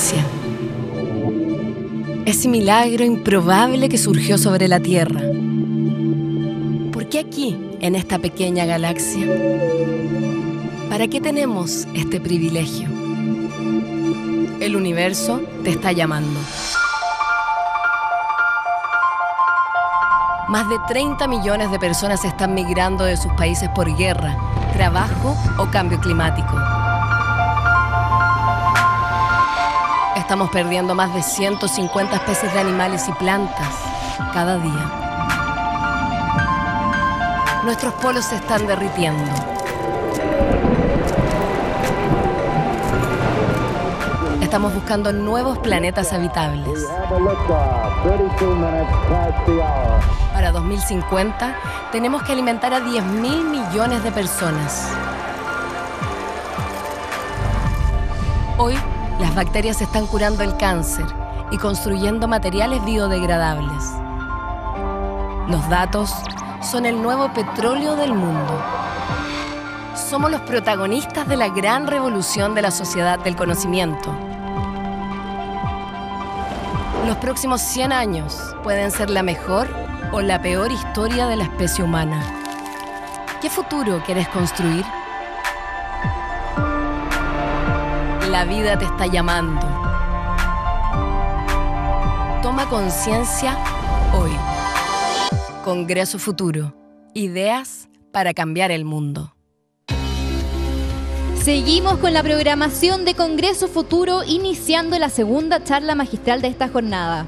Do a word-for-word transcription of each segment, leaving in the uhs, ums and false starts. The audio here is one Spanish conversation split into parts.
existencia. Ese milagro improbable que surgió sobre la Tierra. ¿Por qué aquí, en esta pequeña galaxia? ¿Para qué tenemos este privilegio? El universo te está llamando. Más de treinta millones de personas están migrando de sus países por guerra, trabajo o cambio climático. Estamos perdiendo más de ciento cincuenta especies de animales y plantas cada día. Nuestros polos se están derritiendo. Estamos buscando nuevos planetas habitables. Para dos mil cincuenta, tenemos que alimentar a diez mil millones de personas. Hoy, las bacterias están curando el cáncer y construyendo materiales biodegradables. Los datos son el nuevo petróleo del mundo. Somos los protagonistas de la gran revolución de la sociedad del conocimiento. Los próximos cien años pueden ser la mejor o la peor historia de la especie humana. ¿Qué futuro quieres construir? La vida te está llamando. Toma conciencia hoy. Congreso Futuro. Ideas para cambiar el mundo. Seguimos con la programación de Congreso Futuro, iniciando la segunda charla magistral de esta jornada.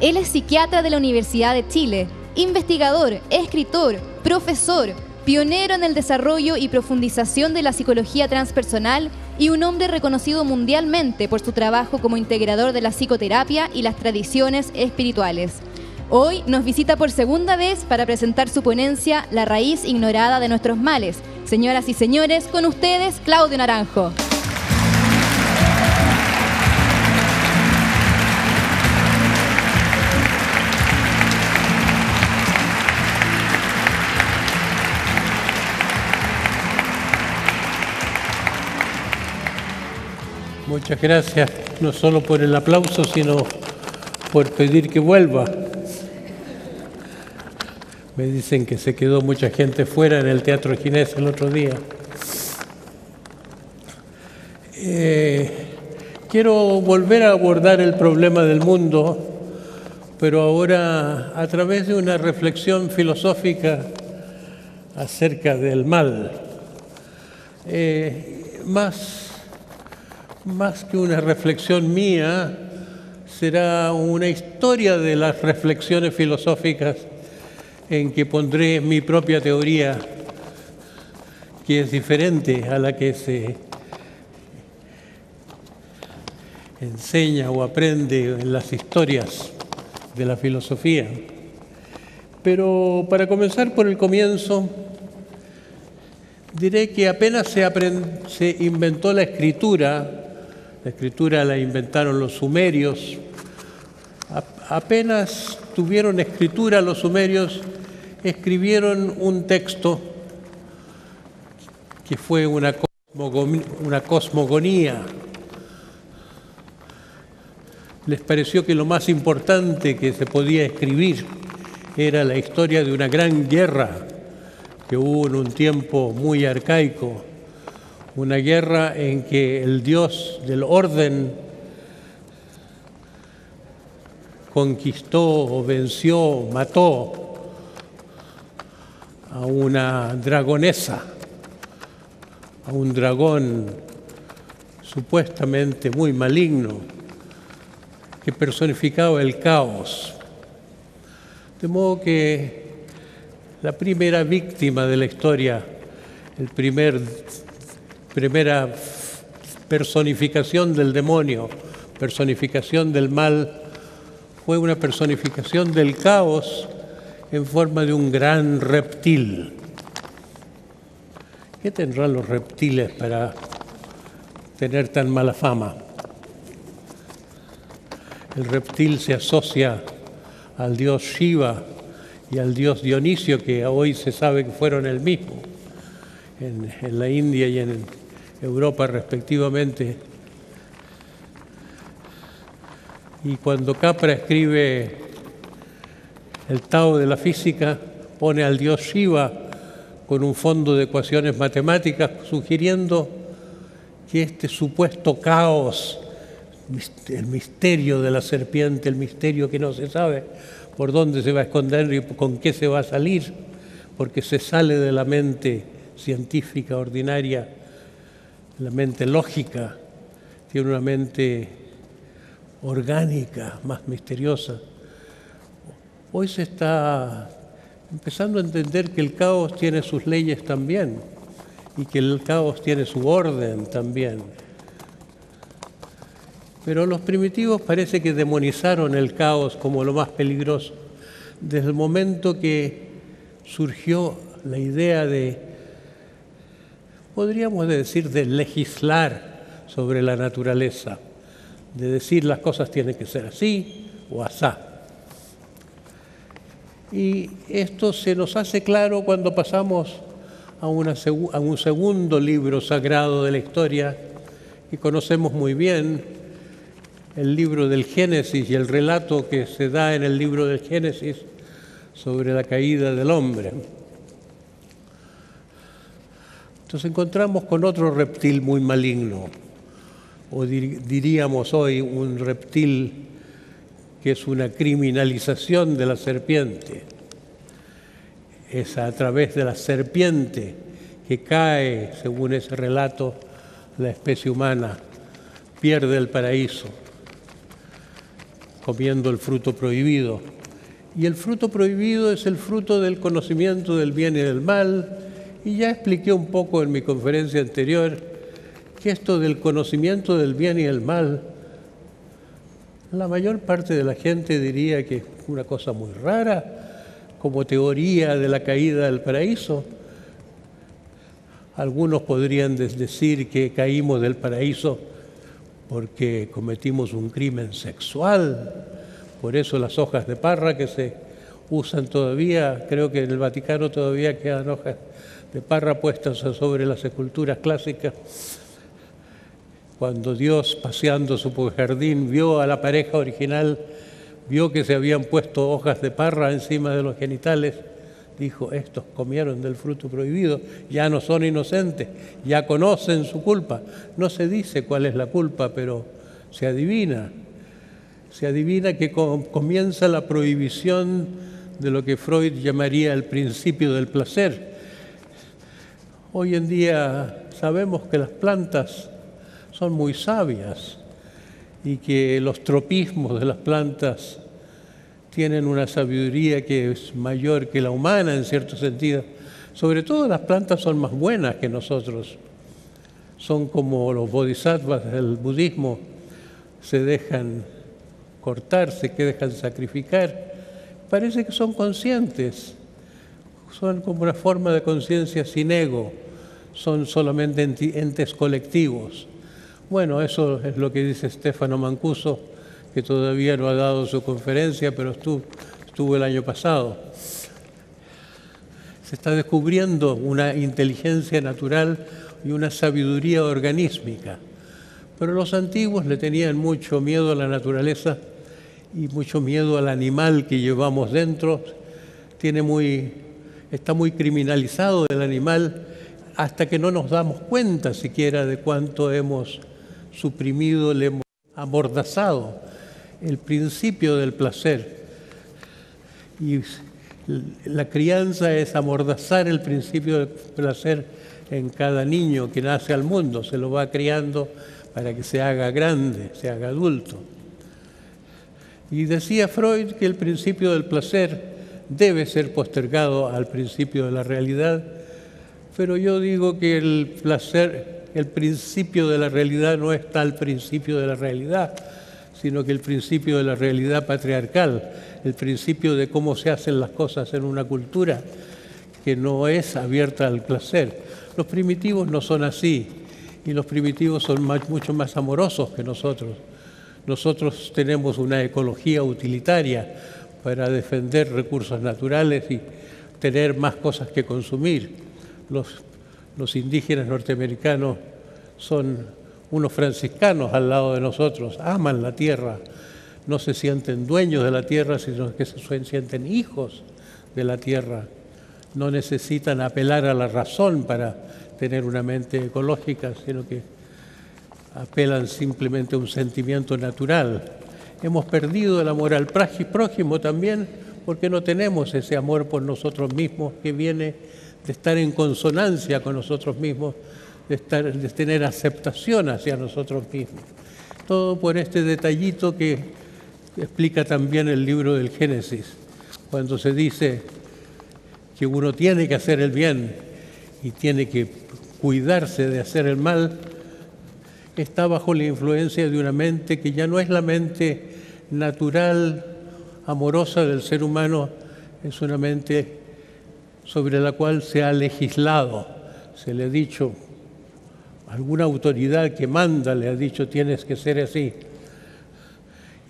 Él es psiquiatra de la Universidad de Chile, investigador, escritor, profesor, pionero en el desarrollo y profundización de la psicología transpersonal y un hombre reconocido mundialmente por su trabajo como integrador de la psicoterapia y las tradiciones espirituales. Hoy nos visita por segunda vez para presentar su ponencia La raíz ignorada de nuestros males. Señoras y señores, con ustedes, Claudio Naranjo. Muchas gracias, no solo por el aplauso, sino por pedir que vuelva. Me dicen que se quedó mucha gente fuera en el Teatro Ginés el otro día. Eh, quiero volver a abordar el problema del mundo, pero ahora a través de una reflexión filosófica acerca del mal. Eh, más, más que una reflexión mía, será una historia de las reflexiones filosóficas en que pondré mi propia teoría, que es diferente a la que se enseña o aprende en las historias de la filosofía. Pero para comenzar por el comienzo, diré que apenas se, se inventó la escritura, la escritura la inventaron los sumerios, apenas tuvieron escritura los sumerios, escribieron un texto que fue una cosmogonía, una cosmogonía. Les pareció que lo más importante que se podía escribir era la historia de una gran guerra que hubo en un tiempo muy arcaico. Una guerra en que el dios del orden conquistó, venció, mató a una dragonesa, a un dragón supuestamente muy maligno que personificaba el caos. De modo que la primera víctima de la historia, el primer, primera personificación del demonio, personificación del mal, fue una personificación del caos en forma de un gran reptil. ¿Qué tendrán los reptiles para tener tan mala fama? El reptil se asocia al dios Shiva y al dios Dionisio, que hoy se sabe que fueron el mismo, en, en la India y en Europa respectivamente. Y cuando Capra escribe el Tao de la física, pone al dios Shiva con un fondo de ecuaciones matemáticas, sugiriendo que este supuesto caos, el misterio de la serpiente, el misterio que no se sabe por dónde se va a esconder y con qué se va a salir, porque se sale de la mente científica ordinaria, la mente lógica, tiene una mente orgánica, más misteriosa. Hoy se está empezando a entender que el caos tiene sus leyes también y que el caos tiene su orden también. Pero los primitivos parece que demonizaron el caos como lo más peligroso. Desde el momento que surgió la idea de, podríamos decir, de legislar sobre la naturaleza, de decir las cosas tienen que ser así o asá. Y esto se nos hace claro cuando pasamos a, una, a un segundo libro sagrado de la historia que conocemos muy bien, el libro del Génesis y el relato que se da en el libro del Génesis sobre la caída del hombre. Nos encontramos con otro reptil muy maligno, o diríamos hoy un reptil que es una criminalización de la serpiente. Es a través de la serpiente que cae, según ese relato, la especie humana, pierde el paraíso, comiendo el fruto prohibido. Y el fruto prohibido es el fruto del conocimiento del bien y del mal, y ya expliqué un poco en mi conferencia anterior que esto del conocimiento del bien y el mal, la mayor parte de la gente diría que es una cosa muy rara, como teoría de la caída del paraíso. Algunos podrían decir que caímos del paraíso porque cometimos un crimen sexual. Por eso las hojas de parra que se usan todavía, creo que en el Vaticano todavía quedan hojas de parra puestas sobre las esculturas clásicas. Cuando Dios, paseando su jardín, vio a la pareja original, vio que se habían puesto hojas de parra encima de los genitales, dijo, estos comieron del fruto prohibido, ya no son inocentes, ya conocen su culpa. No se dice cuál es la culpa, pero se adivina. Se adivina que comienza la prohibición de lo que Freud llamaría el principio del placer. Hoy en día sabemos que las plantas son muy sabias y que los tropismos de las plantas tienen una sabiduría que es mayor que la humana en cierto sentido. Sobre todo las plantas son más buenas que nosotros. Son como los bodhisattvas del budismo, se dejan cortar, se dejan sacrificar. Parece que son conscientes, son como una forma de conciencia sin ego, son solamente entes colectivos. Bueno, eso es lo que dice Stefano Mancuso, que todavía no ha dado su conferencia, pero estuvo, estuvo el año pasado. Se está descubriendo una inteligencia natural y una sabiduría organísmica. Pero los antiguos le tenían mucho miedo a la naturaleza y mucho miedo al animal que llevamos dentro. Tiene muy, está muy criminalizado el animal hasta que no nos damos cuenta siquiera de cuánto hemos suprimido, le hemos amordazado el principio del placer. Y la crianza es amordazar el principio del placer en cada niño que nace al mundo, se lo va criando para que se haga grande, se haga adulto. Y decía Freud que el principio del placer debe ser postergado al principio de la realidad, pero yo digo que el placer, el principio de la realidad no está al principio de la realidad, sino que el principio de la realidad patriarcal, el principio de cómo se hacen las cosas en una cultura que no es abierta al placer. Los primitivos no son así, y los primitivos son más, mucho más amorosos que nosotros. Nosotros tenemos una ecología utilitaria para defender recursos naturales y tener más cosas que consumir. Los Los indígenas norteamericanos son unos franciscanos al lado de nosotros, aman la tierra, no se sienten dueños de la tierra, sino que se sienten hijos de la tierra. No necesitan apelar a la razón para tener una mente ecológica, sino que apelan simplemente a un sentimiento natural. Hemos perdido el amor al prójimo también porque no tenemos ese amor por nosotros mismos que viene de estar en consonancia con nosotros mismos, de, estar, de tener aceptación hacia nosotros mismos. Todo por este detallito que explica también el libro del Génesis, cuando se dice que uno tiene que hacer el bien y tiene que cuidarse de hacer el mal, está bajo la influencia de una mente que ya no es la mente natural, amorosa del ser humano, es una mente sobre la cual se ha legislado, se le ha dicho, alguna autoridad que manda le ha dicho tienes que ser así.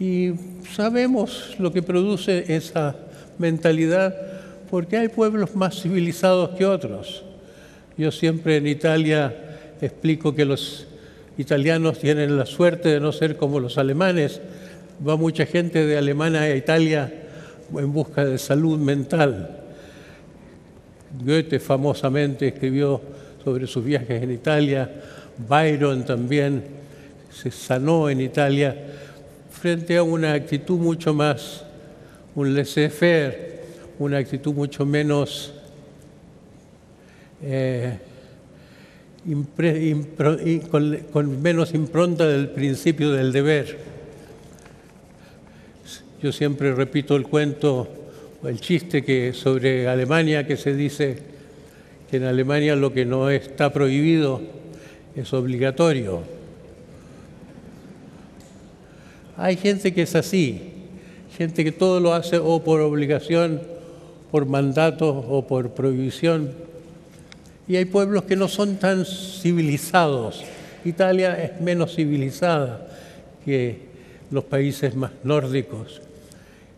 Y sabemos lo que produce esa mentalidad porque hay pueblos más civilizados que otros. Yo siempre en Italia explico que los italianos tienen la suerte de no ser como los alemanes. Va mucha gente de Alemania a Italia en busca de salud mental. Goethe famosamente escribió sobre sus viajes en Italia, Byron también se sanó en Italia, frente a una actitud mucho más, un laissez-faire, una actitud mucho menos eh, impre, impro, con, con menos impronta del principio del deber. Yo siempre repito el cuento, el chiste que sobre Alemania que se dice que en Alemania lo que no está prohibido es obligatorio. Hay gente que es así, gente que todo lo hace o por obligación, por mandato o por prohibición. Y hay pueblos que no son tan civilizados. Italia es menos civilizada que los países más nórdicos.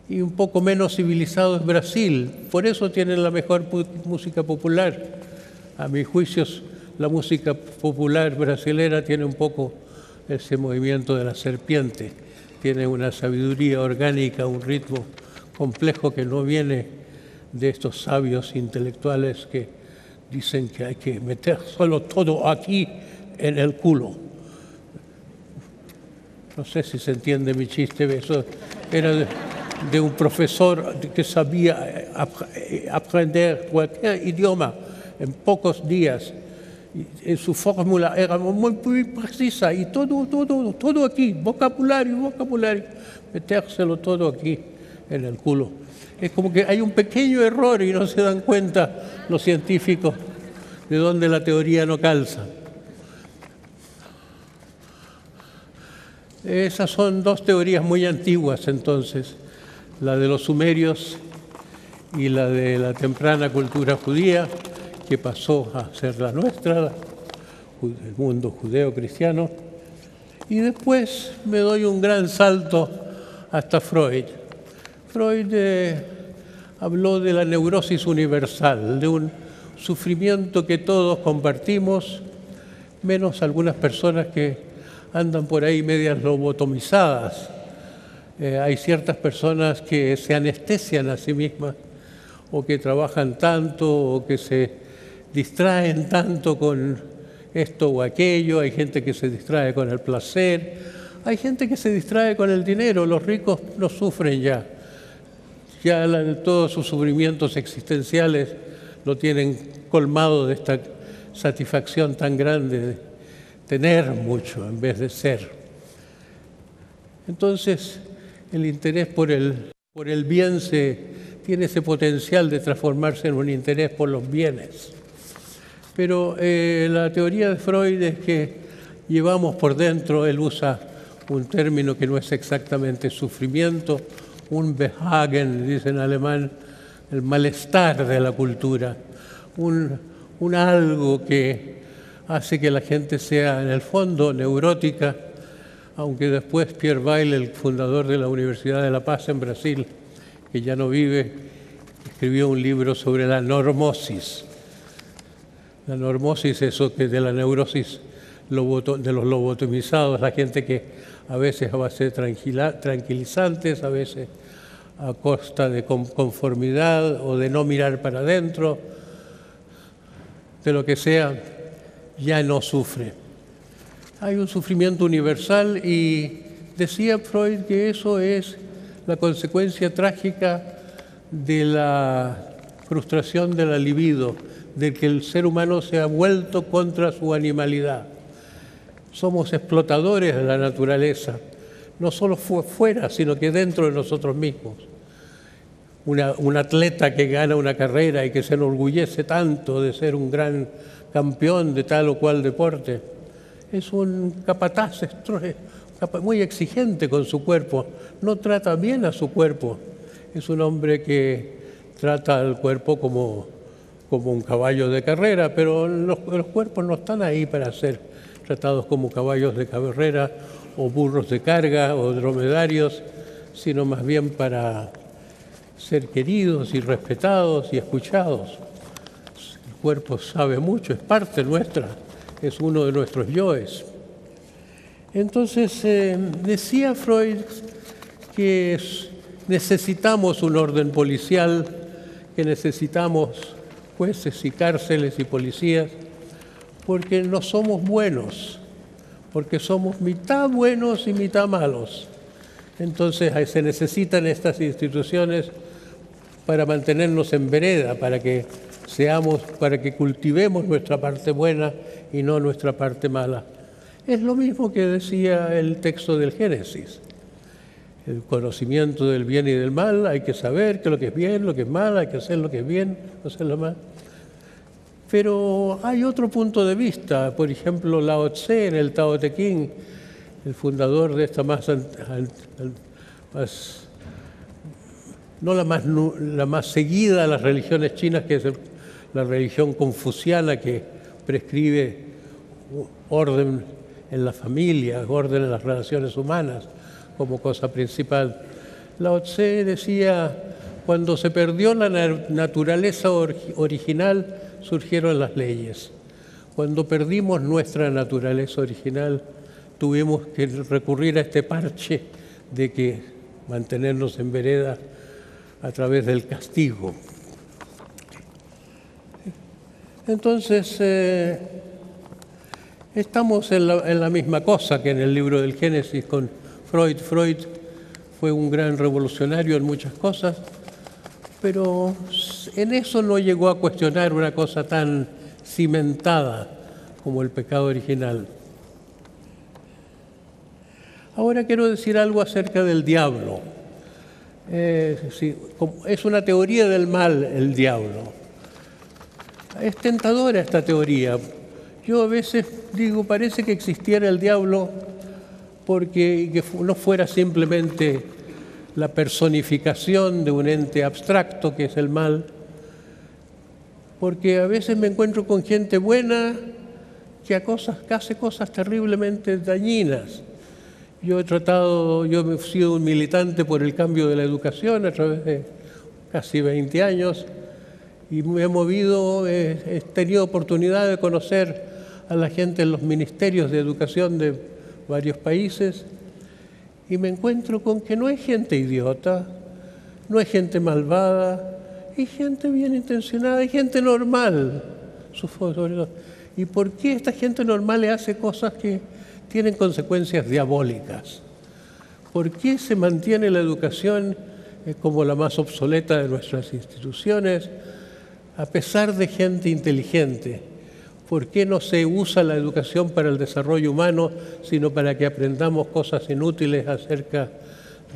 Y un poco menos civilizado es Brasil, por eso tienen la mejor música popular. A mis juicios, la música popular brasilera tiene un poco ese movimiento de la serpiente, tiene una sabiduría orgánica, un ritmo complejo que no viene de estos sabios intelectuales que dicen que hay que meter solo todo aquí en el culo. No sé si se entiende mi chiste, eso era de... de un profesor que sabía aprender cualquier idioma en pocos días. Y su fórmula era muy, muy precisa y todo, todo, todo aquí, vocabulario, vocabulario, metérselo todo aquí en el culo. Es como que hay un pequeño error y no se dan cuenta los científicos de dónde la teoría no calza. Esas son dos teorías muy antiguas entonces, la de los sumerios y la de la temprana cultura judía, que pasó a ser la nuestra, el mundo judeo-cristiano. Y después me doy un gran salto hasta Freud. Freud eh, habló de la neurosis universal, de un sufrimiento que todos compartimos, menos algunas personas que andan por ahí medias lobotomizadas. Eh, hay ciertas personas que se anestesian a sí mismas o que trabajan tanto o que se distraen tanto con esto o aquello. Hay gente que se distrae con el placer. Hay gente que se distrae con el dinero. Los ricos no sufren ya. Ya la, todos sus sufrimientos existenciales lo tienen colmado de esta satisfacción tan grande de tener mucho en vez de ser. Entonces, el interés por el, por el bien se, tiene ese potencial de transformarse en un interés por los bienes. Pero eh, la teoría de Freud es que llevamos por dentro, él usa un término que no es exactamente sufrimiento, un Behagen, dice en alemán, el malestar de la cultura, un, un algo que hace que la gente sea en el fondo neurótica, aunque después Pierre Weil, el fundador de la Universidad de La Paz en Brasil, que ya no vive, escribió un libro sobre la normosis. La normosis, eso que de la neurosis de los lobotomizados, la gente que a veces a base de tranquilizantes, a veces a costa de conformidad o de no mirar para adentro, de lo que sea, ya no sufre. Hay un sufrimiento universal y decía Freud que eso es la consecuencia trágica de la frustración de la libido, de que el ser humano se ha vuelto contra su animalidad. Somos explotadores de la naturaleza, no solo fuera, sino que dentro de nosotros mismos. Una, un atleta que gana una carrera y que se enorgullece tanto de ser un gran campeón de tal o cual deporte, es un capataz muy exigente con su cuerpo, no trata bien a su cuerpo. Es un hombre que trata al cuerpo como, como un caballo de carrera, pero los, los cuerpos no están ahí para ser tratados como caballos de carrera o burros de carga o dromedarios, sino más bien para ser queridos y respetados y escuchados. El cuerpo sabe mucho, es parte nuestra, es uno de nuestros yoes. Entonces, eh, decía Freud que necesitamos un orden policial, que necesitamos jueces y cárceles y policías, porque no somos buenos, porque somos mitad buenos y mitad malos. Entonces, se necesitan estas instituciones para mantenernos en vereda, para que seamos, para que cultivemos nuestra parte buena y no nuestra parte mala. Es lo mismo que decía el texto del Génesis. El conocimiento del bien y del mal, hay que saber que lo que es bien, lo que es mal, hay que hacer lo que es bien, no hacer lo mal. Pero hay otro punto de vista, por ejemplo, Lao Tse en el Tao Te Ching, el fundador de esta más, más no la más, la más seguida de las religiones chinas, que es la religión confuciana, que prescribe orden en la familia, orden en las relaciones humanas como cosa principal. Lao Tse decía, cuando se perdió la naturaleza original, surgieron las leyes. Cuando perdimos nuestra naturaleza original, tuvimos que recurrir a este parche de que mantenernos en vereda a través del castigo. Entonces, eh, estamos en la, en la misma cosa que en el libro del Génesis con Freud. Freud fue un gran revolucionario en muchas cosas, pero en eso no llegó a cuestionar una cosa tan cimentada como el pecado original. Ahora quiero decir algo acerca del diablo. Eh, sí, es una teoría del mal el diablo. Es tentadora esta teoría. Yo a veces digo, parece que existiera el diablo porque que no fuera simplemente la personificación de un ente abstracto que es el mal, porque a veces me encuentro con gente buena que, a cosas, que hace cosas terriblemente dañinas. Yo he tratado, yo he sido un militante por el cambio de la educación a través de casi veinte años y me he movido, he, he tenido oportunidad de conocer a la gente en los ministerios de educación de varios países y me encuentro con que no hay gente idiota, no hay gente malvada, hay gente bien intencionada, hay gente normal. ¿Y por qué esta gente normal le hace cosas que tienen consecuencias diabólicas? ¿Por qué se mantiene la educación como la más obsoleta de nuestras instituciones a pesar de gente inteligente? ¿Por qué no se usa la educación para el desarrollo humano, sino para que aprendamos cosas inútiles acerca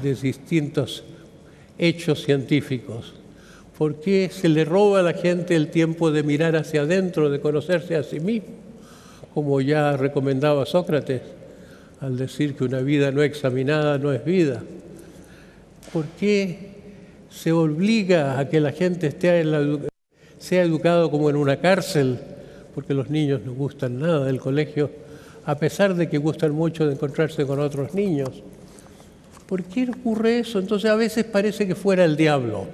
de distintos hechos científicos? ¿Por qué se le roba a la gente el tiempo de mirar hacia adentro, de conocerse a sí mismo? Como ya recomendaba Sócrates al decir que una vida no examinada no es vida. ¿Por qué se obliga a que la gente esté en la edu- sea educada como en una cárcel? Porque los niños no gustan nada del colegio, a pesar de que gustan mucho de encontrarse con otros niños. ¿Por qué ocurre eso? Entonces a veces parece que fuera el diablo.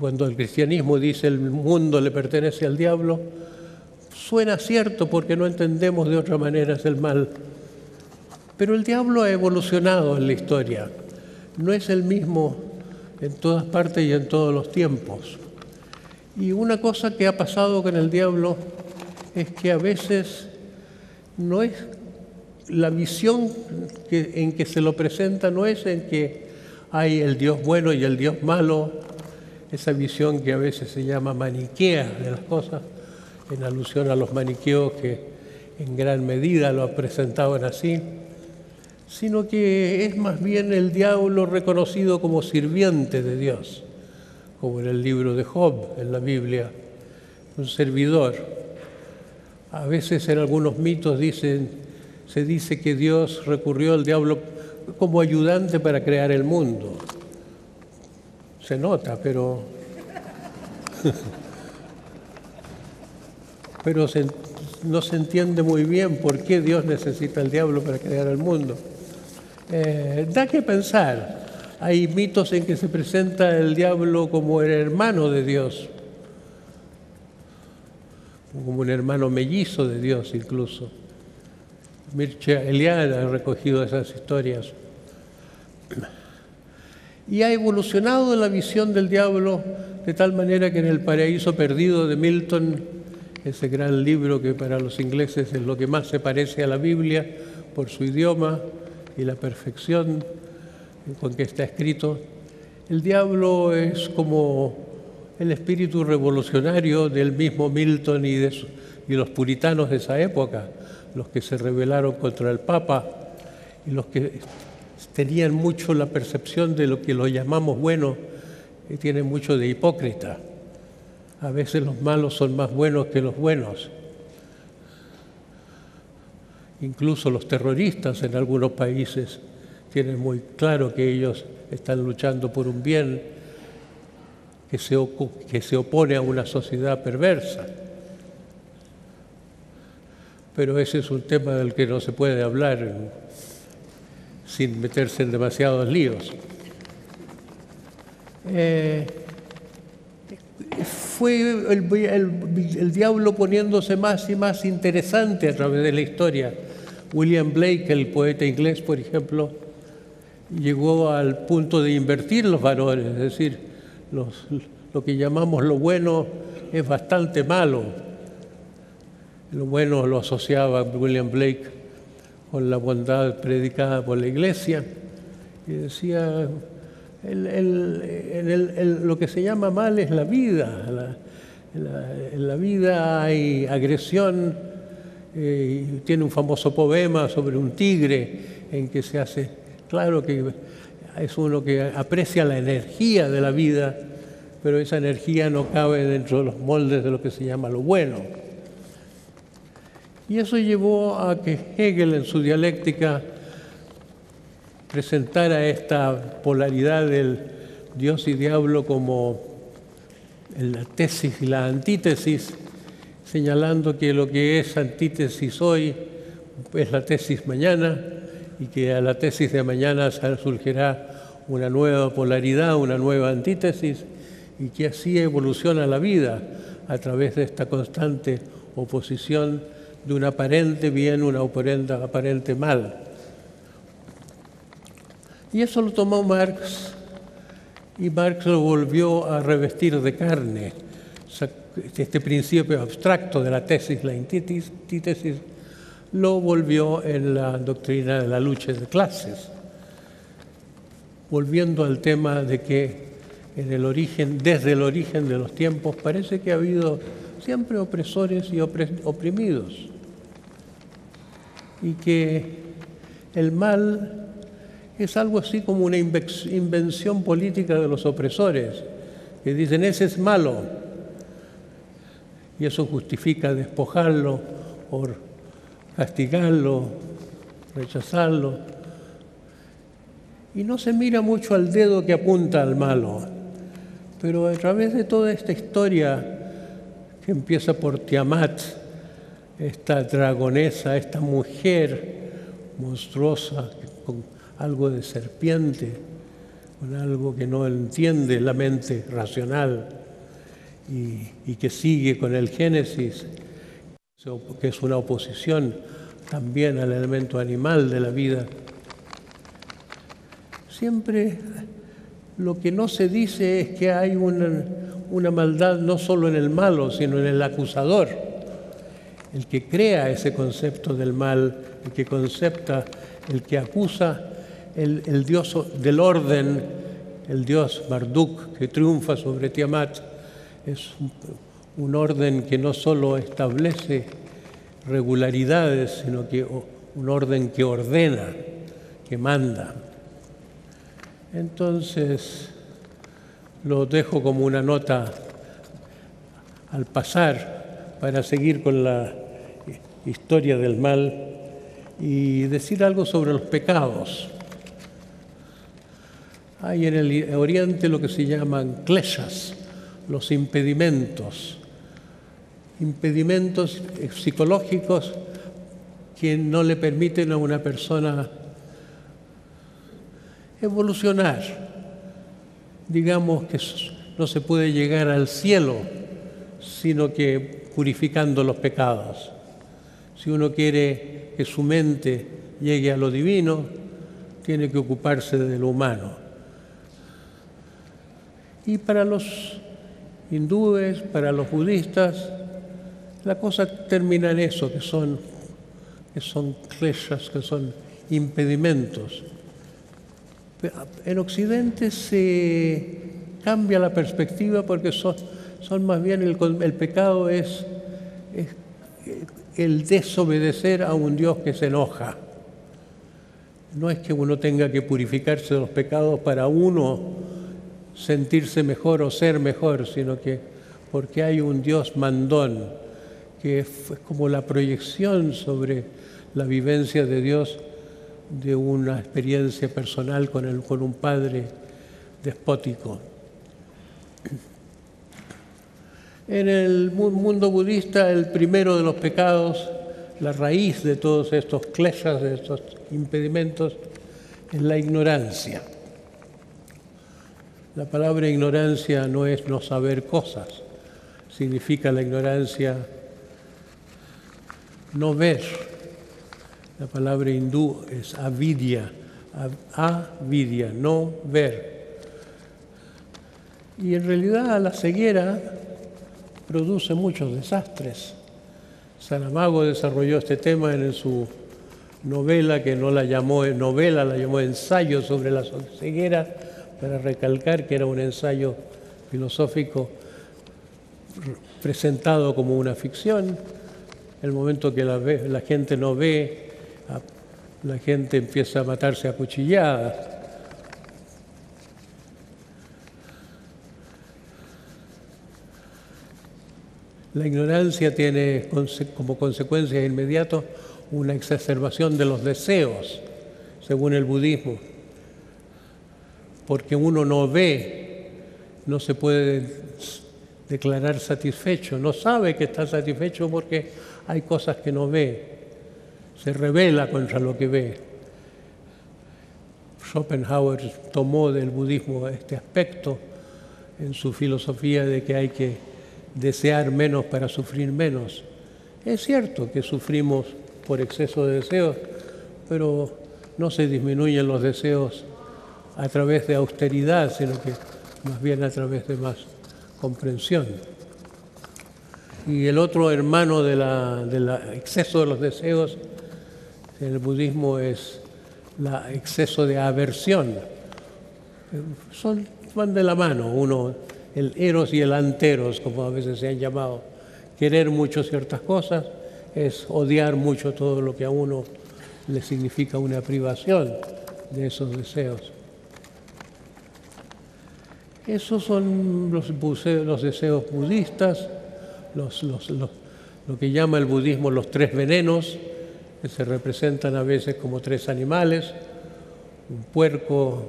Cuando el cristianismo dice el mundo le pertenece al diablo, suena cierto porque no entendemos de otra manera es el mal. Pero el diablo ha evolucionado en la historia. No es el mismo en todas partes y en todos los tiempos. Y una cosa que ha pasado con el diablo es que a veces no es la visión que, en que se lo presenta, no es en que hay el Dios bueno y el Dios malo, esa visión que a veces se llama maniquea de las cosas, en alusión a los maniqueos que en gran medida lo presentaban así, sino que es más bien el diablo reconocido como sirviente de Dios, como en el libro de Job, en la Biblia, un servidor. A veces en algunos mitos dicen, se dice que Dios recurrió al diablo como ayudante para crear el mundo. Se nota, pero... pero se, no se entiende muy bien por qué Dios necesita al diablo para crear el mundo. Eh, da que pensar. Hay mitos en que se presenta el diablo como el hermano de Dios, como un hermano mellizo de Dios incluso. Mircea Eliade ha recogido esas historias. Y ha evolucionado la visión del diablo de tal manera que en El paraíso perdido de Milton, ese gran libro que para los ingleses es lo que más se parece a la Biblia por su idioma y la perfección con que está escrito, el diablo es como el espíritu revolucionario del mismo Milton y de su, y los puritanos de esa época, los que se rebelaron contra el Papa y los que tenían mucho la percepción de lo que lo llamamos bueno, y tienen mucho de hipócrita. A veces los malos son más buenos que los buenos. Incluso los terroristas en algunos países tienen muy claro que ellos están luchando por un bien que se, que se opone a una sociedad perversa. Pero ese es un tema del que no se puede hablar sin meterse en demasiados líos. Eh, fue el, el, el diablo poniéndose más y más interesante a través de la historia. William Blake, el poeta inglés, por ejemplo, llegó al punto de invertir los valores, es decir, los, lo que llamamos lo bueno es bastante malo. Lo bueno lo asociaba William Blake con la bondad predicada por la Iglesia, y decía, el, el, el, el, lo que se llama mal es la vida, la, la, en la vida hay agresión, eh, tiene un famoso poema sobre un tigre en que se hace, claro que es uno que aprecia la energía de la vida, pero esa energía no cabe dentro de los moldes de lo que se llama lo bueno. Y eso llevó a que Hegel en su dialéctica presentara esta polaridad del Dios y diablo como la tesis y la antítesis, señalando que lo que es antítesis hoy es la tesis mañana y que a la tesis de mañana surgirá una nueva polaridad, una nueva antítesis, y que así evoluciona la vida a través de esta constante oposición de un aparente bien, una aparente mal. Y eso lo tomó Marx, y Marx lo volvió a revestir de carne. Este principio abstracto de la tesis, la antítesis, lo volvió en la doctrina de la lucha de clases. Volviendo al tema de que en el origen, desde el origen de los tiempos, parece que ha habido siempre opresores y oprimidos. Y que el mal es algo así como una invención política de los opresores, que dicen, ese es malo, y eso justifica despojarlo, o castigarlo, rechazarlo. Y no se mira mucho al dedo que apunta al malo, pero a través de toda esta historia que empieza por Tiamat, esta dragonesa, esta mujer monstruosa, con algo de serpiente, con algo que no entiende la mente racional y, y que sigue con el Génesis, que es una oposición también al elemento animal de la vida. Siempre lo que no se dice es que hay una, una maldad no solo en el malo, sino en el acusador, el que crea ese concepto del mal, el que concepta, el que acusa, el, el dios del orden, el dios Marduk, que triunfa sobre Tiamat. Es un, un orden que no solo establece regularidades, sino que un orden que ordena, que manda. Entonces, lo dejo como una nota al pasar para seguir con la historia del mal y decir algo sobre los pecados. Hay en el Oriente lo que se llaman kleshas, los impedimentos. Impedimentos psicológicos que no le permiten a una persona evolucionar. Digamos que no se puede llegar al cielo, sino que purificando los pecados. Si uno quiere que su mente llegue a lo divino, tiene que ocuparse de lo humano. Y para los hindúes, para los budistas, la cosa termina en eso, que son, que son kleshas, que son impedimentos. En Occidente se cambia la perspectiva porque son, son más bien, el, el pecado es, es el desobedecer a un Dios que se enoja. No es que uno tenga que purificarse de los pecados para uno sentirse mejor o ser mejor, sino que porque hay un Dios mandón, que es como la proyección sobre la vivencia de Dios de una experiencia personal con, el, con un padre despótico. En el mundo budista, el primero de los pecados, la raíz de todos estos kleshas, de estos impedimentos, es la ignorancia. La palabra ignorancia no es no saber cosas, significa la ignorancia no ver. La palabra hindú es avidya, avidya, no ver. Y en realidad la ceguera produce muchos desastres. Saramago desarrolló este tema en su novela, que no la llamó novela, la llamó ensayo sobre la ceguera, para recalcar que era un ensayo filosófico presentado como una ficción. El momento que la, ve, la gente no ve, la gente empieza a matarse a cuchilladas. La ignorancia tiene como consecuencia inmediata una exacerbación de los deseos, según el budismo. Porque uno no ve, no se puede declarar satisfecho, no sabe que está satisfecho porque hay cosas que no ve, se rebela contra lo que ve. Schopenhauer tomó del budismo este aspecto en su filosofía de que hay que desear menos para sufrir menos. Es cierto que sufrimos por exceso de deseos, pero no se disminuyen los deseos a través de austeridad, sino que más bien a través de más comprensión. Y el otro hermano del de la exceso de los deseos en el budismo es el exceso de aversión. Son, van de la mano, uno, el eros y el anteros, como a veces se han llamado. Querer mucho ciertas cosas es odiar mucho todo lo que a uno le significa una privación de esos deseos. Esos son los, los deseos budistas, los, los, los, lo que llama el budismo los tres venenos, que se representan a veces como tres animales, un puerco,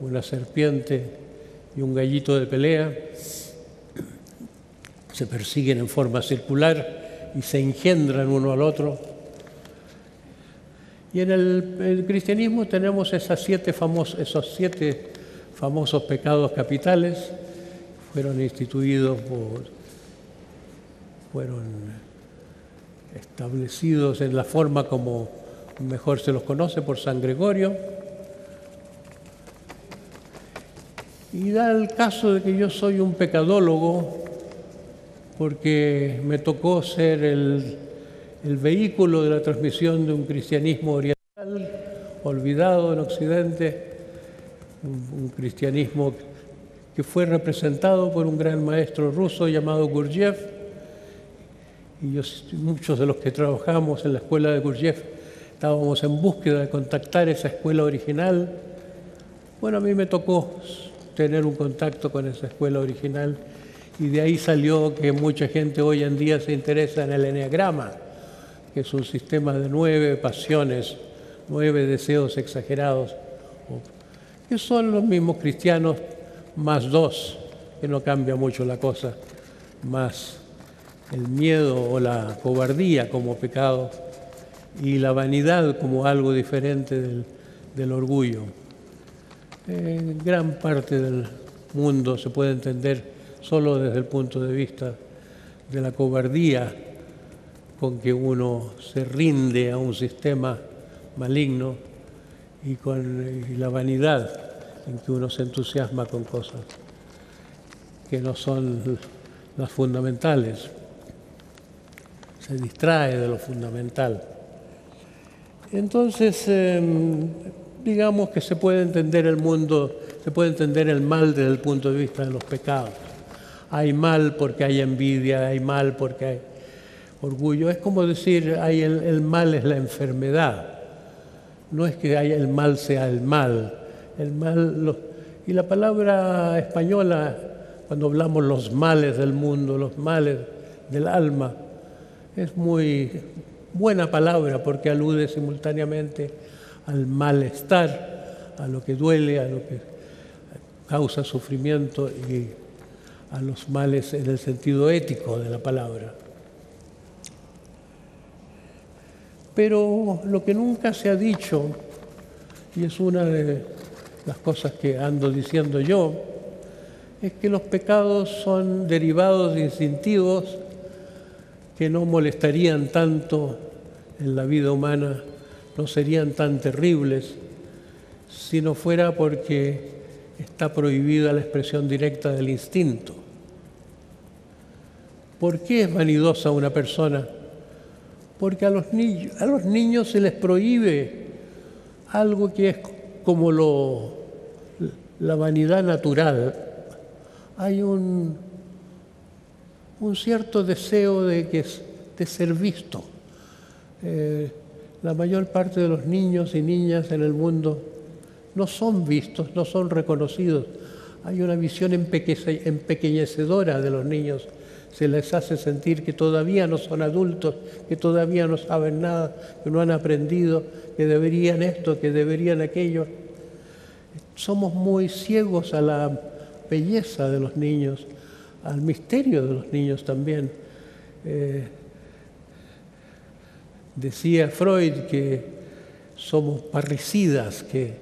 una serpiente y un gallito de pelea. Se persiguen en forma circular y se engendran uno al otro. Y en el, el cristianismo tenemos esas siete famos, esos siete famosos pecados capitales, fueron instituidos por, fueron establecidos en la forma como mejor se los conoce por San Gregorio. Y da el caso de que yo soy un pecadólogo porque me tocó ser el, el vehículo de la transmisión de un cristianismo oriental, olvidado en Occidente, un, un cristianismo que fue representado por un gran maestro ruso llamado Gurdjieff. Y yo, muchos de los que trabajamos en la escuela de Gurdjieff estábamos en búsqueda de contactar esa escuela original. Bueno, a mí me tocó tener un contacto con esa escuela original y de ahí salió que mucha gente hoy en día se interesa en el eneagrama, que es un sistema de nueve pasiones, nueve deseos exagerados, que son los mismos cristianos más dos, que no cambia mucho la cosa, más el miedo o la cobardía como pecado y la vanidad como algo diferente del, del orgullo. En gran parte del mundo se puede entender solo desde el punto de vista de la cobardía con que uno se rinde a un sistema maligno y con y la vanidad en que uno se entusiasma con cosas que no son las fundamentales, se distrae de lo fundamental. Entonces, eh, digamos que se puede entender el mundo, se puede entender el mal desde el punto de vista de los pecados. Hay mal porque hay envidia, hay mal porque hay orgullo. Es como decir, hay el, el mal es la enfermedad. No es que haya el mal sea el mal. El mal, los, y la palabra española, cuando hablamos los males del mundo, los males del alma, es muy buena palabra porque alude simultáneamente al malestar, a lo que duele, a lo que causa sufrimiento y a los males en el sentido ético de la palabra. Pero lo que nunca se ha dicho, y es una de las cosas que ando diciendo yo, es que los pecados son derivados de instintivos que no molestarían tanto en la vida humana, no serían tan terribles si no fuera porque está prohibida la expresión directa del instinto. ¿Por qué es vanidosa una persona? Porque a los niños, a los niños se les prohíbe algo que es como lo, la vanidad natural. Hay un, un cierto deseo de, que, de ser visto. Eh, La mayor parte de los niños y niñas en el mundo no son vistos, no son reconocidos. Hay una visión empequece, empequeñecedora de los niños. Se les hace sentir que todavía no son adultos, que todavía no saben nada, que no han aprendido, que deberían esto, que deberían aquello. Somos muy ciegos a la belleza de los niños, al misterio de los niños también. Eh, Decía Freud que somos parricidas, que,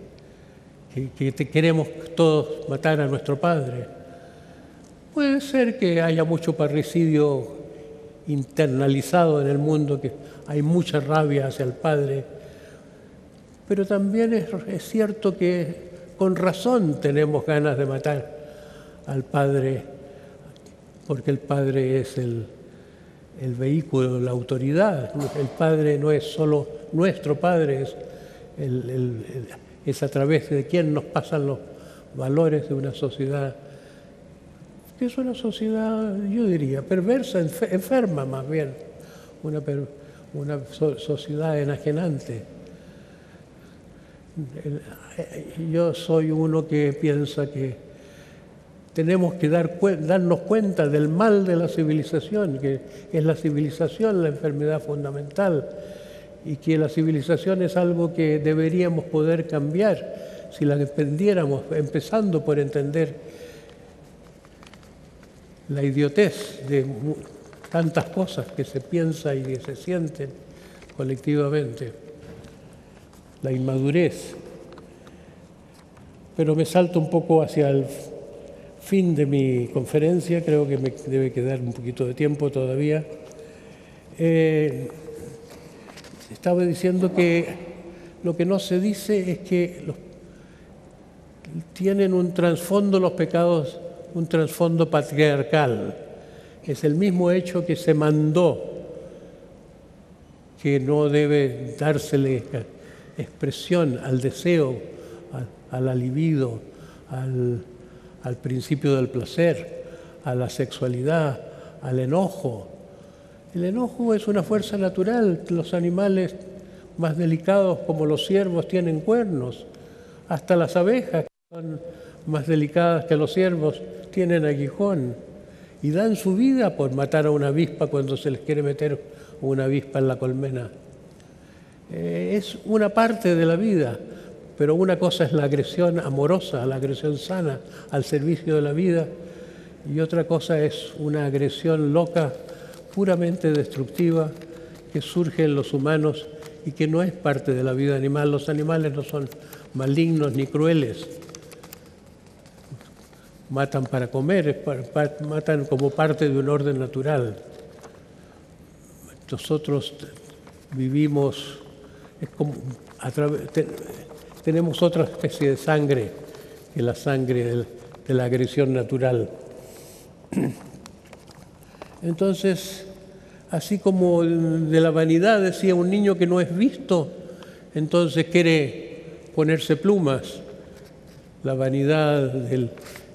que, que te queremos todos matar a nuestro padre. Puede ser que haya mucho parricidio internalizado en el mundo, que hay mucha rabia hacia el padre, pero también es, es cierto que con razón tenemos ganas de matar al padre, porque el padre es el... el vehículo, la autoridad. El Padre no es solo nuestro Padre, es, el, el, es a través de quien nos pasan los valores de una sociedad, que es una sociedad, yo diría, perversa, enferma más bien, una, una sociedad enajenante. Yo soy uno que piensa que tenemos que dar, darnos cuenta del mal de la civilización, que es la civilización la enfermedad fundamental, y que la civilización es algo que deberíamos poder cambiar si la entendiéramos, empezando por entender la idiotez de tantas cosas que se piensa y que se sienten colectivamente, la inmadurez. Pero me salto un poco hacia el fin de mi conferencia, creo que me debe quedar un poquito de tiempo todavía. Eh, Estaba diciendo que lo que no se dice es que los, tienen un trasfondo los pecados, un trasfondo patriarcal. Es el mismo hecho que se mandó, que no debe dársele expresión al deseo, a, a la libido, al, al principio del placer, a la sexualidad, al enojo. El enojo es una fuerza natural. Los animales más delicados, como los ciervos, tienen cuernos. Hasta las abejas, que son más delicadas que los ciervos, tienen aguijón. Y dan su vida por matar a una avispa cuando se les quiere meter una avispa en la colmena. Eh, es una parte de la vida, pero una cosa es la agresión amorosa, la agresión sana, al servicio de la vida, y otra cosa es una agresión loca, puramente destructiva, que surge en los humanos y que no es parte de la vida animal. Los animales no son malignos ni crueles. Matan para comer, matan como parte de un orden natural. Nosotros vivimos, es como, a través, te, tenemos otra especie de sangre que la sangre de, de la agresión natural. Entonces, así como de la vanidad decía un niño que no es visto, entonces quiere ponerse plumas, la vanidad del...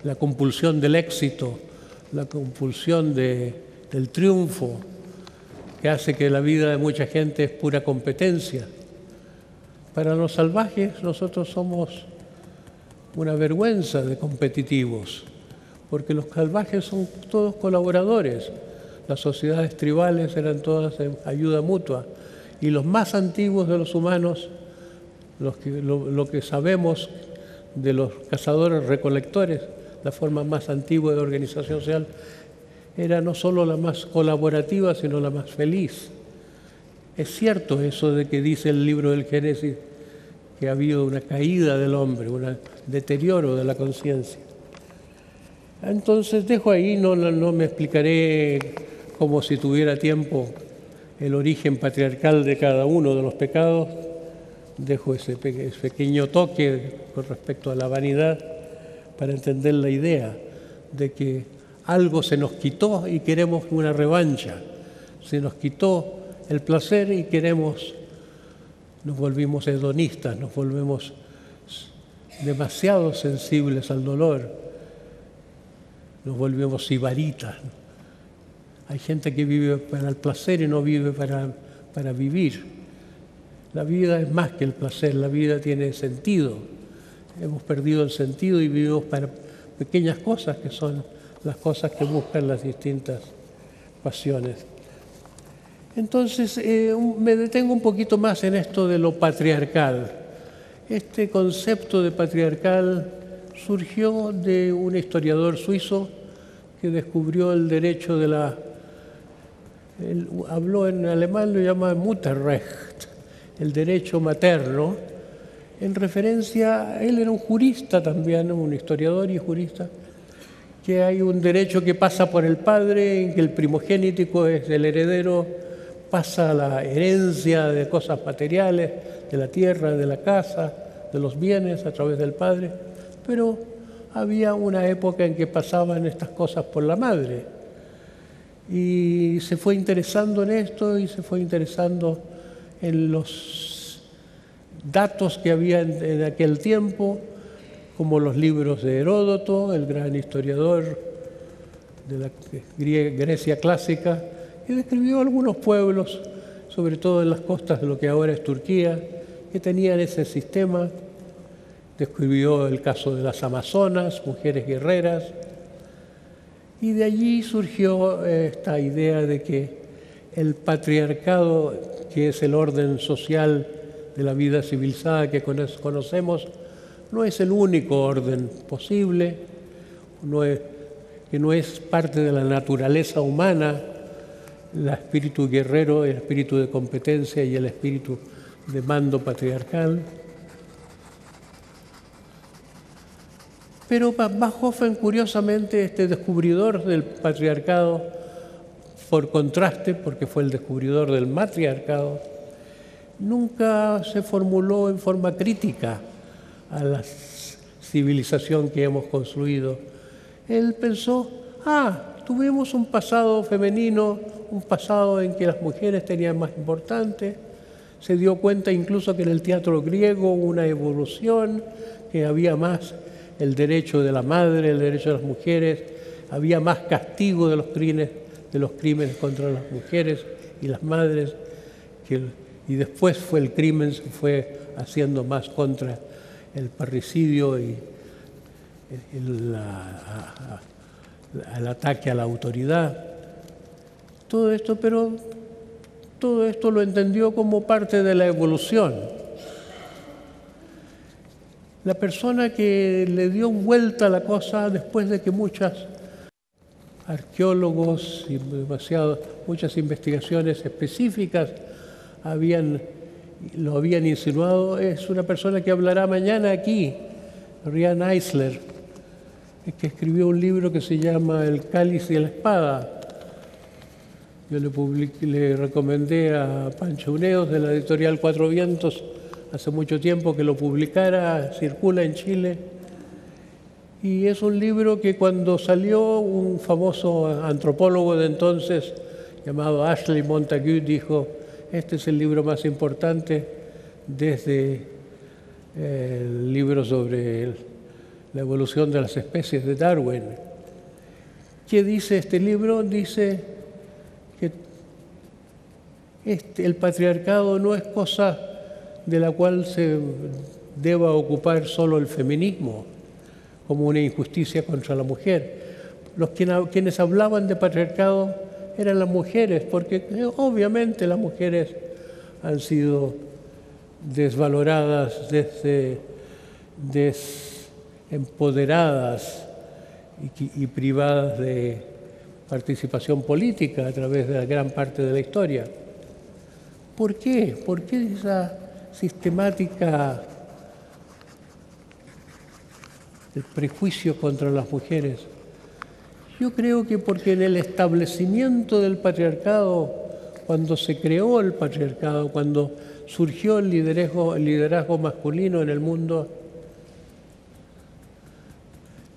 la compulsión del éxito, la compulsión de, del triunfo, que hace que la vida de mucha gente es pura competencia. Para los salvajes nosotros somos una vergüenza de competitivos, porque los salvajes son todos colaboradores. Las sociedades tribales eran todas en ayuda mutua, y los más antiguos de los humanos, los que, lo, lo que sabemos de los cazadores-recolectores, la forma más antigua de organización social, era no solo la más colaborativa, sino la más feliz. Es cierto eso de que dice el libro del Génesis que ha habido una caída del hombre, un deterioro de la conciencia. Entonces dejo ahí, no, no me explicaré como si tuviera tiempo el origen patriarcal de cada uno de los pecados. Dejo ese pequeño toque con respecto a la vanidad, para entender la idea de que algo se nos quitó y queremos una revancha. Se nos quitó el placer y queremos, nos volvimos hedonistas, nos volvemos demasiado sensibles al dolor, nos volvemos sibaritas. Hay gente que vive para el placer y no vive para, para vivir. La vida es más que el placer, la vida tiene sentido. Hemos perdido el sentido y vivimos para pequeñas cosas que son las cosas que buscan las distintas pasiones. Entonces, eh, me detengo un poquito más en esto de lo patriarcal. Este concepto de patriarcal surgió de un historiador suizo que descubrió el derecho de la... Él habló en alemán, lo llama Mutterrecht, el derecho materno, en referencia, él era un jurista también, un historiador y jurista, que hay un derecho que pasa por el padre, en que el primogénito es el heredero, pasa la herencia de cosas materiales, de la tierra, de la casa, de los bienes a través del padre, pero había una época en que pasaban estas cosas por la madre. Y se fue interesando en esto y se fue interesando en los datos que había en aquel tiempo, como los libros de Heródoto, el gran historiador de la Grecia clásica, que describió algunos pueblos, sobre todo en las costas de lo que ahora es Turquía, que tenían ese sistema. Describió el caso de las amazonas, mujeres guerreras, y de allí surgió esta idea de que el patriarcado, que es el orden social de la vida civilizada que conocemos, no es el único orden posible, no es, que no es parte de la naturaleza humana, el espíritu guerrero, el espíritu de competencia y el espíritu de mando patriarcal. Pero Bachofen, curiosamente, este descubridor del patriarcado, por contraste, porque fue el descubridor del matriarcado, nunca se formuló en forma crítica a la civilización que hemos construido. Él pensó, ah, tuvimos un pasado femenino, un pasado en que las mujeres tenían más importante. Se dio cuenta incluso que en el teatro griego hubo una evolución, que había más el derecho de la madre, el derecho de las mujeres, había más castigo de los crímenes, de los crímenes contra las mujeres y las madres, que, y después fue el crimen, se fue haciendo más contra el parricidio y el, la, el ataque a la autoridad. Todo esto, pero todo esto lo entendió como parte de la evolución. La persona que le dio vuelta a la cosa después de que muchos arqueólogos y demasiado, muchas investigaciones específicas habían, lo habían insinuado, es una persona que hablará mañana aquí, Riane Eisler, que escribió un libro que se llama El cáliz y la espada. Yo le, publiqué, le recomendé a Pancho Uneos de la editorial Cuatro Vientos hace mucho tiempo que lo publicara, circula en Chile. Y es un libro que cuando salió un famoso antropólogo de entonces llamado Ashley Montagu dijo, este es el libro más importante desde eh, el libro sobre el, la evolución de las especies de Darwin. ¿Qué dice este libro? Dice... Este, el patriarcado no es cosa de la cual se deba ocupar solo el feminismo, como una injusticia contra la mujer. Los quienes hablaban de patriarcado eran las mujeres, porque obviamente las mujeres han sido desvaloradas, desde, desempoderadas y, y privadas de participación política a través de la gran parte de la historia. ¿Por qué? ¿Por qué esa sistemática del prejuicio contra las mujeres? Yo creo que porque en el establecimiento del patriarcado, cuando se creó el patriarcado, cuando surgió el liderazgo, el liderazgo masculino en el mundo,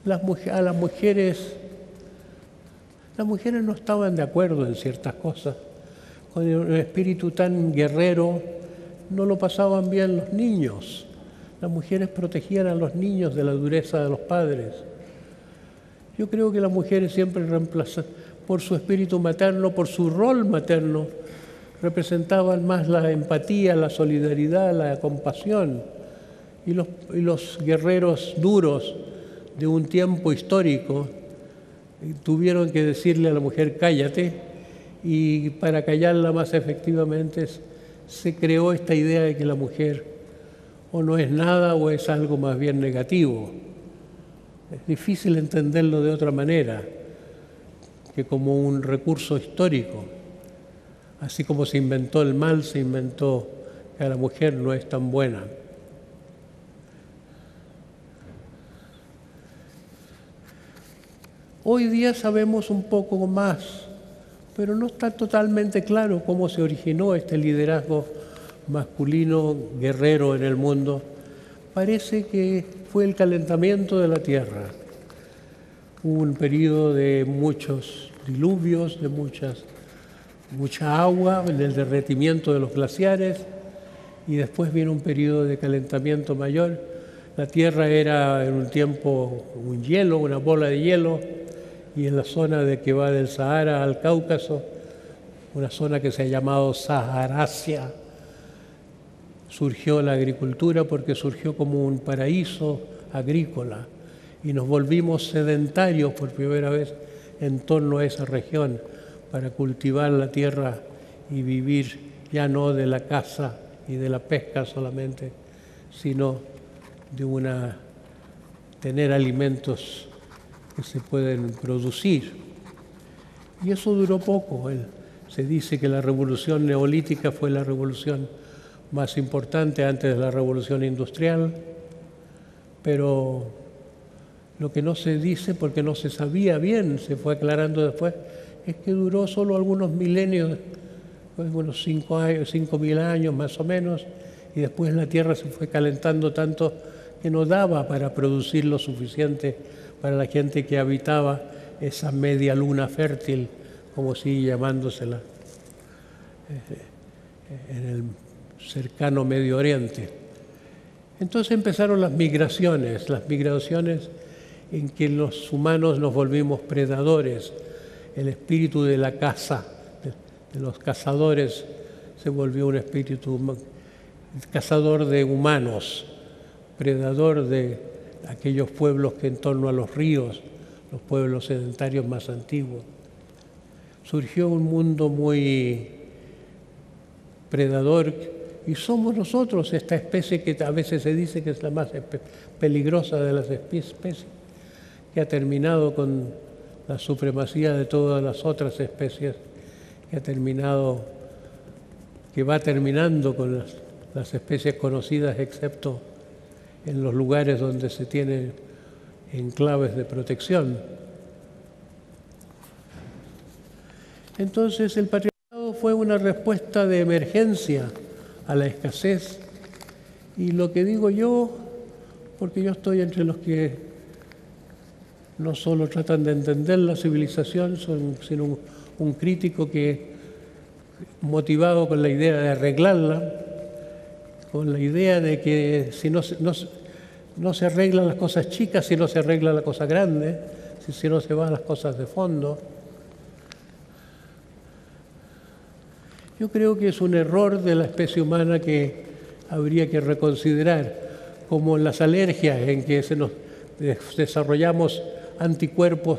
las mujeres, a las mujeres, las mujeres no estaban de acuerdo en ciertas cosas. Con un espíritu tan guerrero, no lo pasaban bien los niños. Las mujeres protegían a los niños de la dureza de los padres. Yo creo que las mujeres siempre reemplazaban, por su espíritu materno, por su rol materno, representaban más la empatía, la solidaridad, la compasión. Y los, y los guerreros duros de un tiempo histórico tuvieron que decirle a la mujer, cállate, y para callarla más efectivamente se creó esta idea de que la mujer o no es nada o es algo más bien negativo. Es difícil entenderlo de otra manera que como un recurso histórico. Así como se inventó el mal, se inventó que la mujer no es tan buena. Hoy día sabemos un poco más, pero no está totalmente claro cómo se originó este liderazgo masculino guerrero en el mundo. Parece que fue el calentamiento de la tierra. Hubo un periodo de muchos diluvios, de muchas, mucha agua, del derretimiento de los glaciares, y después vino un periodo de calentamiento mayor. La tierra era en un tiempo un hielo, una bola de hielo, y en la zona de que va del Sahara al Cáucaso, una zona que se ha llamado Saharacia, surgió la agricultura porque surgió como un paraíso agrícola y nos volvimos sedentarios por primera vez en torno a esa región para cultivar la tierra y vivir ya no de la caza y de la pesca solamente, sino de una, tener alimentos que se pueden producir. Y eso duró poco. Se dice que la revolución neolítica fue la revolución más importante antes de la revolución industrial, pero lo que no se dice, porque no se sabía bien, se fue aclarando después, es que duró solo algunos milenios unos cinco años, cinco mil años más o menos, y después la Tierra se fue calentando tanto que no daba para producir lo suficiente para la gente que habitaba esa media luna fértil, como sigue llamándosela, en el cercano Medio Oriente. Entonces empezaron las migraciones, las migraciones en que los humanos nos volvimos predadores. El espíritu de la caza, de los cazadores, se volvió un espíritu cazador de humanos, predador de aquellos pueblos que en torno a los ríos, los pueblos sedentarios más antiguos. Surgió un mundo muy predador y somos nosotros esta especie que a veces se dice que es la más peligrosa de las especies, que ha terminado con la supremacía de todas las otras especies, que ha terminado, que va terminando con las, las especies conocidas, excepto en los lugares donde se tienen enclaves de protección. Entonces el patriarcado fue una respuesta de emergencia a la escasez, y lo que digo yo, porque yo estoy entre los que no solo tratan de entender la civilización, sino un, un crítico que, motivado con la idea de arreglarla, con la idea de que si no, no, no se arreglan las cosas chicas, si no se arreglan las cosas grandes, si, si no se van las cosas de fondo. Yo creo que es un error de la especie humana que habría que reconsiderar, como las alergias en que se nos desarrollamos anticuerpos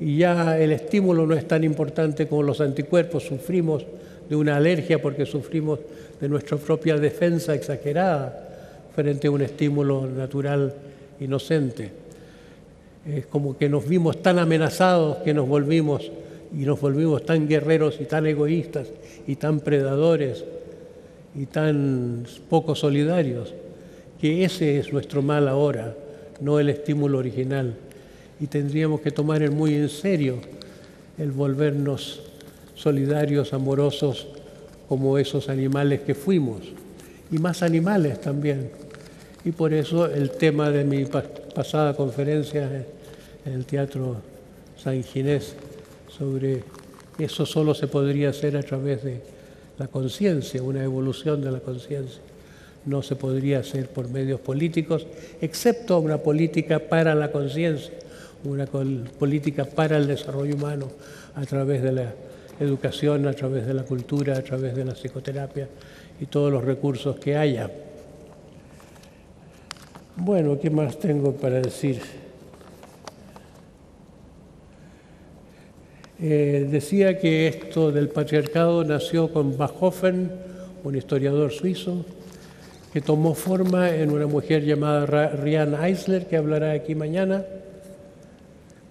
y ya el estímulo no es tan importante como los anticuerpos. Sufrimos de una alergia porque sufrimos de nuestra propia defensa exagerada frente a un estímulo natural inocente. Es como que nos vimos tan amenazados que nos volvimos y nos volvimos tan guerreros y tan egoístas y tan predadores y tan poco solidarios, que ese es nuestro mal ahora, no el estímulo original. Y tendríamos que tomar muy en serio el volvernos solidarios, amorosos, como esos animales que fuimos, y más animales también. Y por eso el tema de mi pasada conferencia en el Teatro San Ginés sobre eso solo se podría hacer a través de la conciencia, una evolución de la conciencia. No se podría hacer por medios políticos, excepto una política para la conciencia, una política para el desarrollo humano a través de la educación, a través de la cultura, a través de la psicoterapia y todos los recursos que haya. Bueno, ¿qué más tengo para decir? Eh, decía que esto del patriarcado nació con Bachofen, un historiador suizo, que tomó forma en una mujer llamada Riane Eisler, que hablará aquí mañana.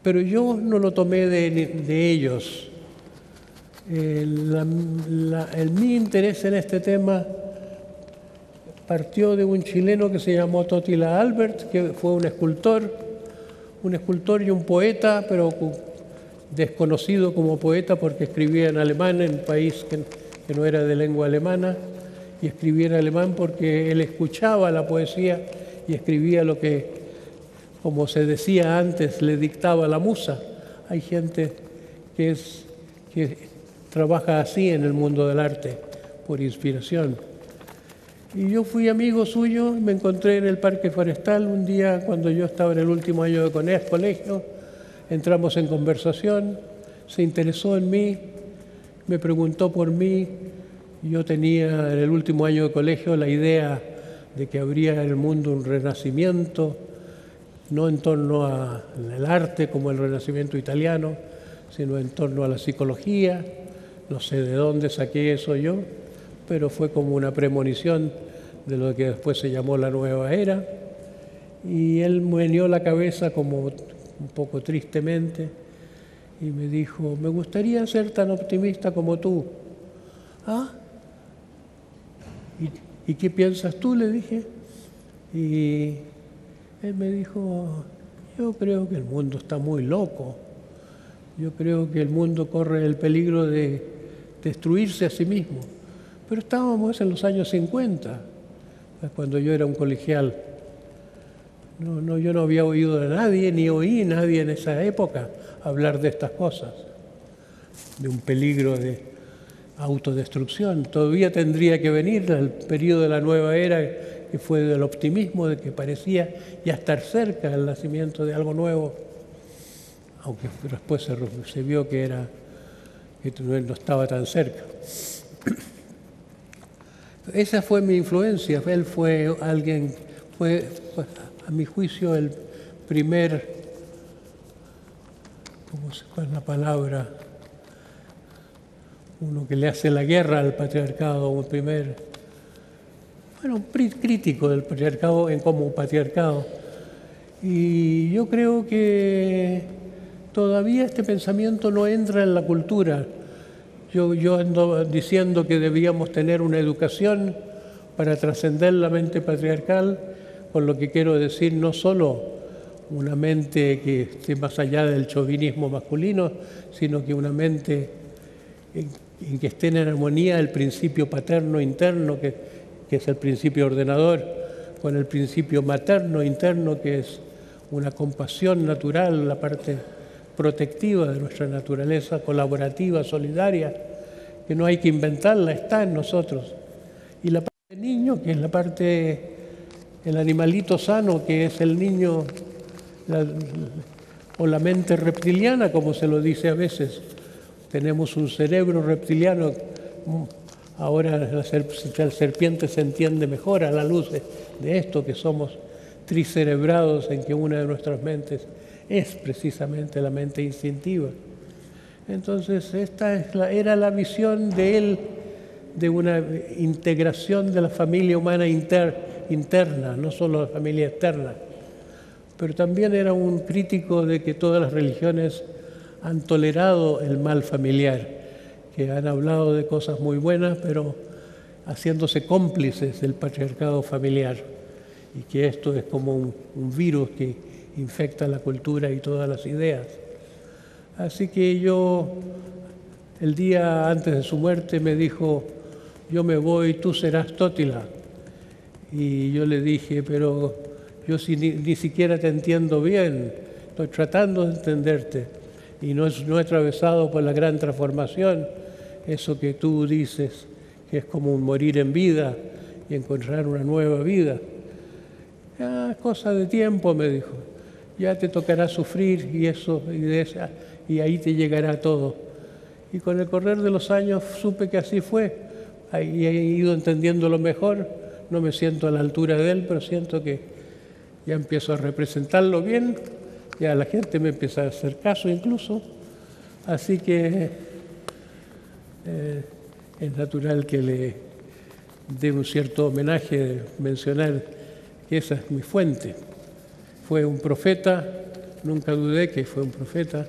Pero yo no lo tomé de, de ellos. Eh, la, la, el, mi interés en este tema partió de un chileno que se llamó Totila Albert, que fue un escultor, un escultor y un poeta, pero desconocido como poeta porque escribía en alemán, en un país que, que no era de lengua alemana, y escribía en alemán porque él escuchaba la poesía y escribía lo que, como se decía antes, le dictaba la musa. Hay gente que, es, que trabaja así en el mundo del arte, por inspiración. Y yo fui amigo suyo, me encontré en el Parque Forestal un día cuando yo estaba en el último año de colegio, entramos en conversación, se interesó en mí, me preguntó por mí. Yo tenía en el último año de colegio la idea de que habría en el mundo un renacimiento, no en torno al arte como el renacimiento italiano, sino en torno a la psicología. No sé de dónde saqué eso yo, pero fue como una premonición de lo que después se llamó la nueva era. Y él meneó la cabeza como un poco tristemente y me dijo, me gustaría ser tan optimista como tú. ¿Ah? ¿Y, ¿y qué piensas tú?, le dije. Y él me dijo, yo creo que el mundo está muy loco, yo creo que el mundo corre el peligro de destruirse a sí mismo. Pero estábamos en los años cincuenta, cuando yo era un colegial. No, no, yo no había oído de nadie, ni oí a nadie en esa época hablar de estas cosas, de un peligro de autodestrucción. Todavía tendría que venir el periodo de la nueva era, que fue del optimismo, de que parecía ya estar cerca el nacimiento de algo nuevo, aunque después se, se vio que, era, que no estaba tan cerca. Esa fue mi influencia. Él fue alguien, fue a mi juicio el primer, ¿cómo se llama la palabra? Uno que le hace la guerra al patriarcado, un primer, bueno, un crítico del patriarcado en como patriarcado. Y yo creo que todavía este pensamiento no entra en la cultura. Yo, yo ando diciendo que debíamos tener una educación para trascender la mente patriarcal, con lo que quiero decir no solo una mente que esté más allá del chauvinismo masculino, sino que una mente en, en que esté en armonía el principio paterno interno, que, que es el principio ordenador, con el principio materno interno, que es una compasión natural, la parte protectiva de nuestra naturaleza, colaborativa, solidaria, que no hay que inventarla, está en nosotros. Y la parte del niño, que es la parte, el animalito sano, que es el niño, la, o la mente reptiliana, como se lo dice a veces. Tenemos un cerebro reptiliano, ahora la serpiente se entiende mejor a la luz de esto, que somos tricerebrados, en que una de nuestras mentes es precisamente la mente instintiva. Entonces, esta es la, era la visión de él, de una integración de la familia humana inter, interna, no solo la familia externa. Pero también era un crítico de que todas las religiones han tolerado el mal familiar, que han hablado de cosas muy buenas, pero haciéndose cómplices del patriarcado familiar, y que esto es como un, un virus que infecta la cultura y todas las ideas. Así que yo, el día antes de su muerte, me dijo: yo me voy, tú serás Totila. Y yo le dije: pero yo si ni, ni siquiera te entiendo bien, estoy tratando de entenderte, y no, no he atravesado por la gran transformación, eso que tú dices que es como un morir en vida y encontrar una nueva vida. Ah, cosa de tiempo, me dijo. Ya te tocará sufrir y eso y, de esa, y ahí te llegará todo. Y con el correr de los años supe que así fue. Y he ido entendiéndolo mejor. No me siento a la altura de él, pero siento que ya empiezo a representarlo bien. Ya la gente me empieza a hacer caso incluso. Así que eh, es natural que le dé un cierto homenaje de mencionar que esa es mi fuente. Fue un profeta, nunca dudé que fue un profeta,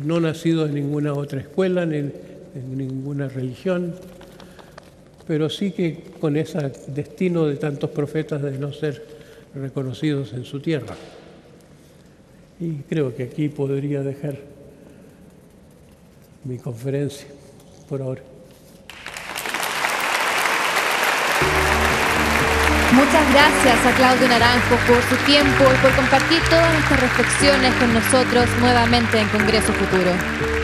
no nacido de ninguna otra escuela, ni de ninguna religión, pero sí que con ese destino de tantos profetas de no ser reconocidos en su tierra. Y creo que aquí podría dejar mi conferencia por ahora. Muchas gracias a Claudio Naranjo por su tiempo y por compartir todas estas reflexiones con nosotros nuevamente en Congreso Futuro.